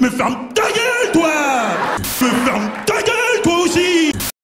Me ferme ta gueule, toi. Me ferme ta gueule.